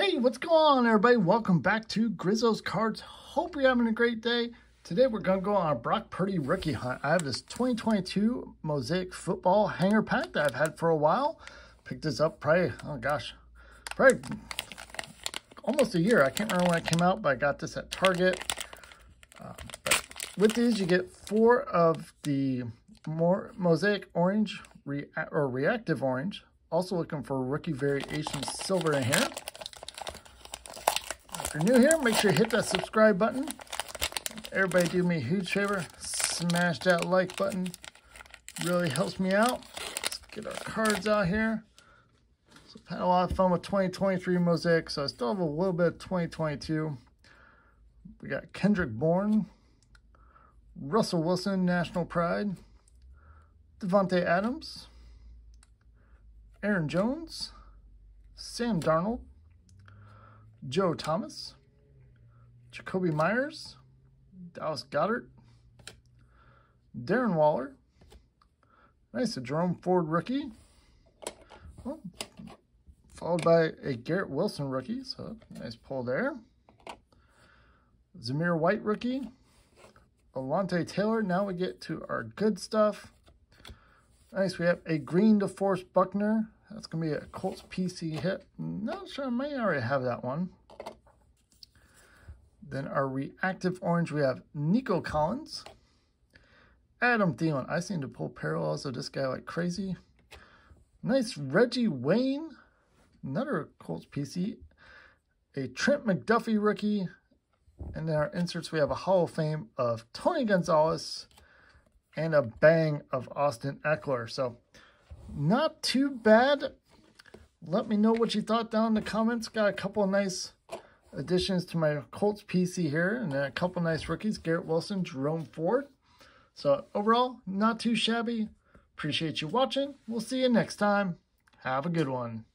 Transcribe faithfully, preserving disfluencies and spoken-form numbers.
Hey, what's going on, everybody? Welcome back to Grizzo's Cards. Hope you're having a great day. Today, we're going to go on a Brock Purdy rookie hunt. I have this twenty twenty-two Mosaic football hanger pack that I've had for a while. Picked this up probably, oh gosh, probably almost a year. I can't remember when it came out, but I got this at Target. Uh, but with these, you get four of the more Mosaic orange re or reactive orange. Also looking for rookie variation silver in here. If you're new here, make sure you hit that subscribe button. Everybody do me a huge favor. Smash that like button. Really helps me out. Let's get our cards out here. So I've had a lot of fun with twenty twenty-three Mosaic, so I still have a little bit of twenty twenty-two. We got Kendrick Bourne, Russell Wilson, National Pride, Devontae Adams, Aaron Jones, Sam Darnold, Joe Thomas, Jacoby Myers, Dallas Goddard, Darren Waller. Nice, a Jerome Ford rookie. Oh, followed by a Garrett Wilson rookie, so nice pull there. Zamir White rookie, Alante Taylor. Now we get to our good stuff. Nice, we have a green DeForest Buckner. That's going to be a Colts P C hit. Not sure, I may already have that one. Then our reactive orange, we have Nico Collins. Adam Thielen. I seem to pull parallels of this guy like crazy. Nice Reggie Wayne. Another Colts P C. A Trent McDuffie rookie. And then our inserts, we have a Hall of Fame of Tony Gonzalez. And a bang of Austin Eckler. So, not too bad. Let me know what you thought down in the comments. Got a couple of nice additions to my Colts P C here, and then a couple of nice rookies, Garrett Wilson, Jerome Ford. So overall, not too shabby. Appreciate you watching. We'll see you next time. Have a good one.